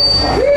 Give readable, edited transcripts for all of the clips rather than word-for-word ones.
Fill your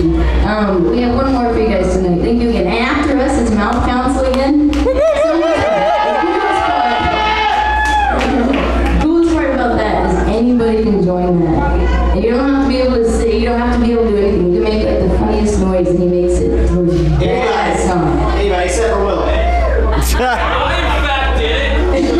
amazing. We have one more for you guys tonight. Thank you again. And after us, it's Mouth Council again. So, coolest part about that is anybody can join that. And you don't have to be able to say, you don't have to be able to do anything. You can make like the funniest noise, and he makes it through that song. Anybody except for Will. I in fact did it.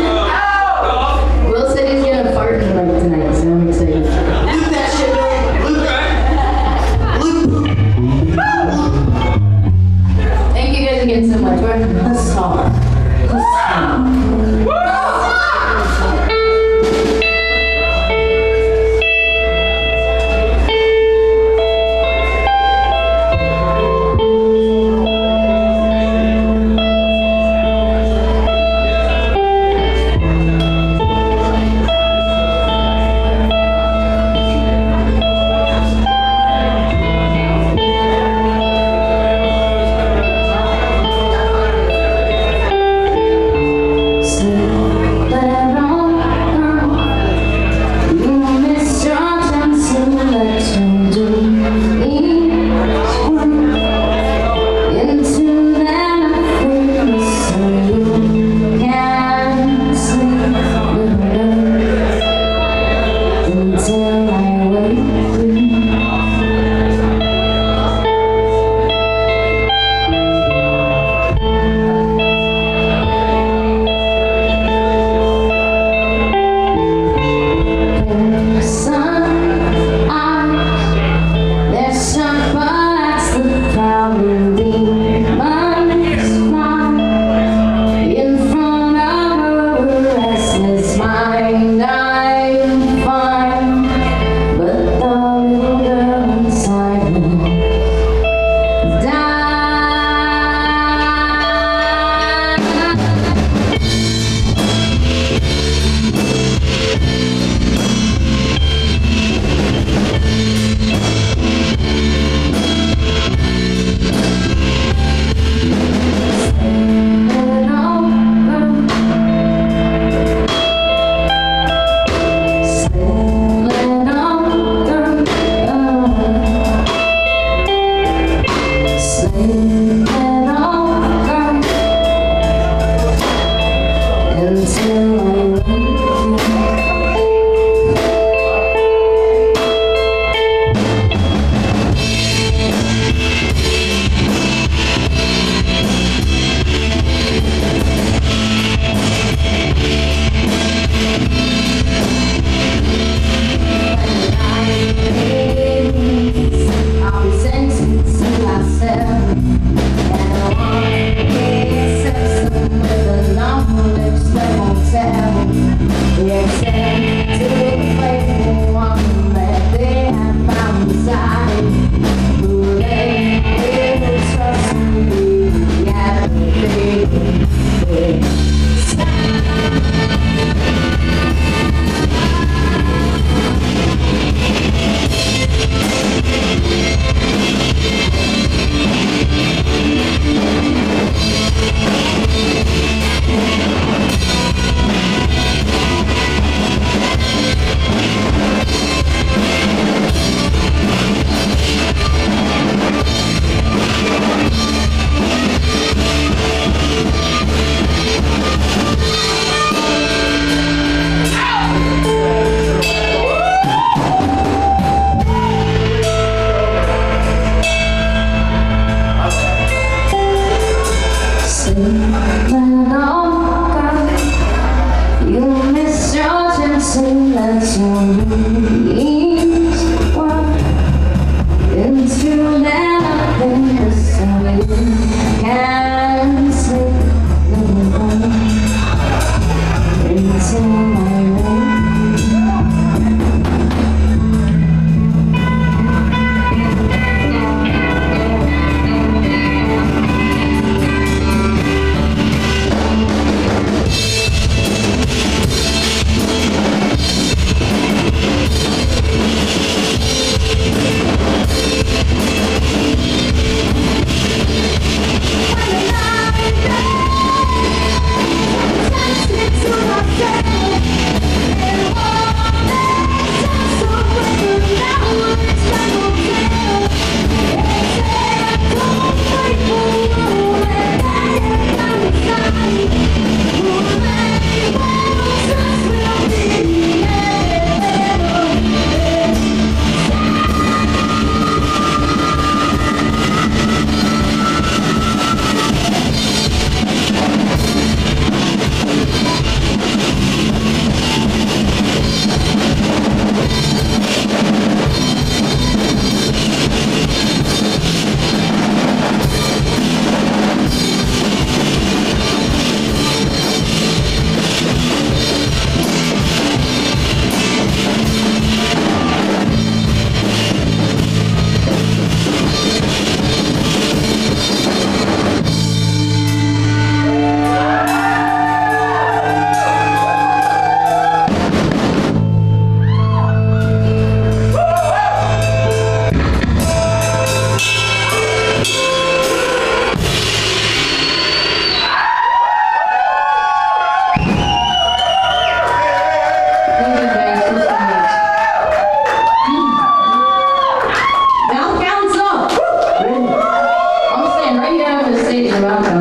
Here are the states around us.